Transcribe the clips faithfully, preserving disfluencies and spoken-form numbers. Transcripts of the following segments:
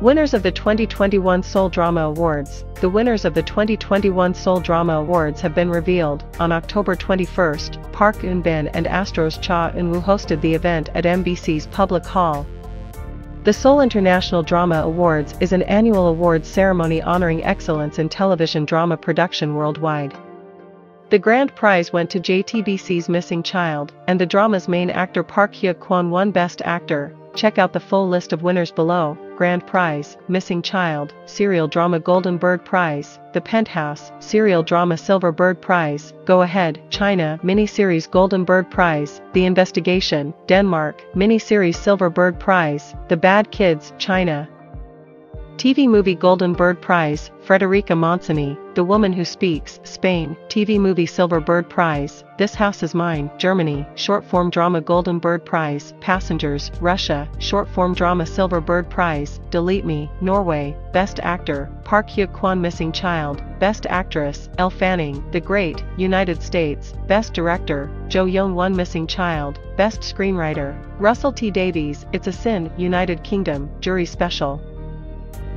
Winners of the twenty twenty-one Seoul Drama Awards. The winners of the twenty twenty-one Seoul Drama Awards have been revealed. On October twenty-first, Park Eun-bin and Astro's Cha Eun-woo hosted the event at M B C's Public Hall. The Seoul International Drama Awards is an annual awards ceremony honoring excellence in television drama production worldwide. The grand prize went to J T B C's Missing Child, and the drama's main actor Park Hyuk-kwon won Best Actor. Check out the full list of winners below. Grand Prize, Missing Child, Serial Drama Golden Bird Prize, The Penthouse, Serial Drama Silver Bird Prize, Go Ahead, China, Miniseries Golden Bird Prize, The Investigation, Denmark, Miniseries Silver Bird Prize, The Bad Kids, China. T V Movie Golden Bird Prize, Frederica Montseny, The Woman Who Speaks, Spain, T V Movie Silver Bird Prize, This House Is Mine, Germany, Short Form Drama Golden Bird Prize, Passengers, Russia, Short Form Drama Silver Bird Prize, Delete Me, Norway, Best Actor, Park Hyuk-kwon Missing Child, Best Actress, Elle Fanning, The Great, United States, Best Director, Jo Yong Won Missing Child, Best Screenwriter, Russell T Davies, It's a Sin, United Kingdom, Jury Special.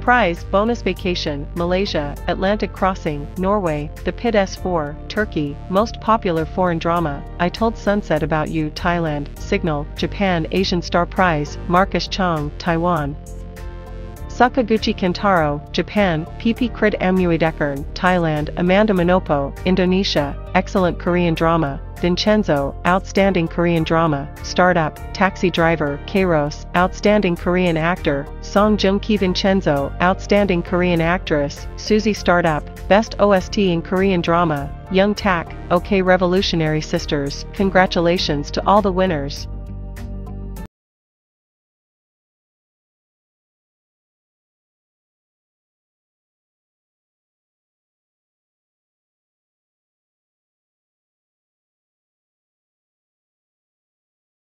Prize, Bonus Vacation, Malaysia, Atlantic Crossing, Norway, The Pit S four, Turkey, Most Popular Foreign Drama, I Told Sunset About You, Thailand, Signal, Japan, Asian Star Prize, Marcus Chang, Taiwan, Sakaguchi Kentaro, Japan, P P Krit Amnuaydechkorn, Thailand, Amanda Manopo, Indonesia, Excellent Korean Drama, Vincenzo, Outstanding Korean Drama, Start-Up, Taxi Driver, Kairos, Outstanding Korean Actor, Song Joong-ki Vincenzo, Outstanding Korean Actress, Suzy Start-Up, Best O S T in Korean Drama, Young Tak, OK Revolutionary Sisters. Congratulations to all the winners.